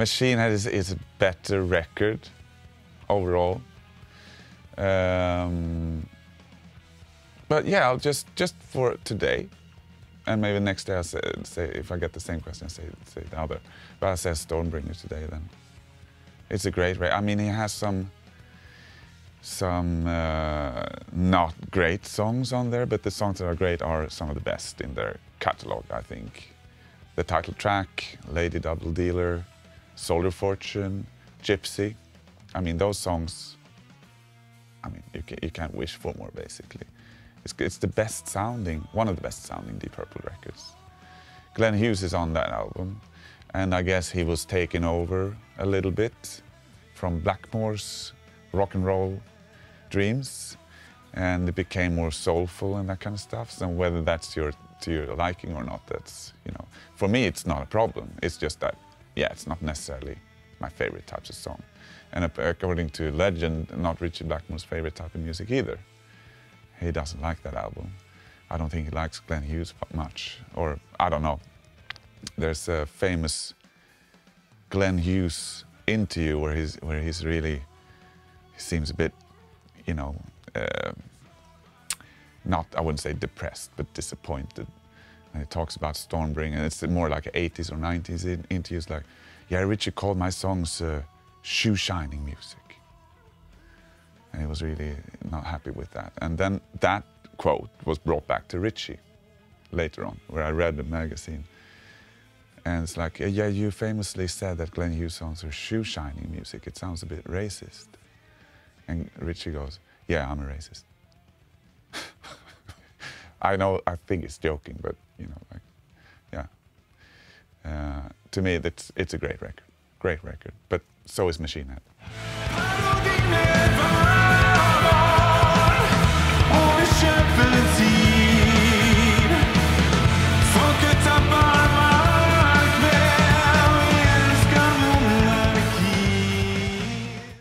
Machine Head is a better record overall. But yeah, I'll just for today, and maybe next day I'll say if I get the same question, say the other. But I'll say Stormbringer today then. It's a great record. I mean, he has some not great songs on there, but the songs that are great are some of the best in their catalog, I think. The title track, Lady Double Dealer, Soldier Fortune, Gypsy. I mean, those songs, I mean, you can't wish for more, basically. It's the best sounding, one of the best sounding Deep Purple records. Glenn Hughes is on that album, and I guess he was taken over a little bit from Blackmore's rock and roll dreams, and it became more soulful and that kind of stuff. So whether that's to your liking or not, that's, you know, for me it's not a problem. It's just that, yeah, it's not necessarily my favorite types of song, and according to legend, not Ritchie Blackmore's favorite type of music either. He doesn't like that album. I don't think he likes Glenn Hughes much, or I don't know. There's a famous Glenn Hughes interview where he's really, he seems a bit, you know, not, I wouldn't say depressed, but disappointed. And he talks about Stormbringer, and it's more like 80s or 90s interviews, like, yeah, Ritchie called my songs shoe-shining music. And he was really not happy with that. And then that quote was brought back to Ritchie later on, where I read the magazine. And it's like, yeah, you famously said that Glenn Hughes songs are shoe-shining music. It sounds a bit racist. And Ritchie goes, yeah, I'm a racist. I know, I think it's joking, but, you know, like, yeah. To me, it's a great record. But so is Machine Head.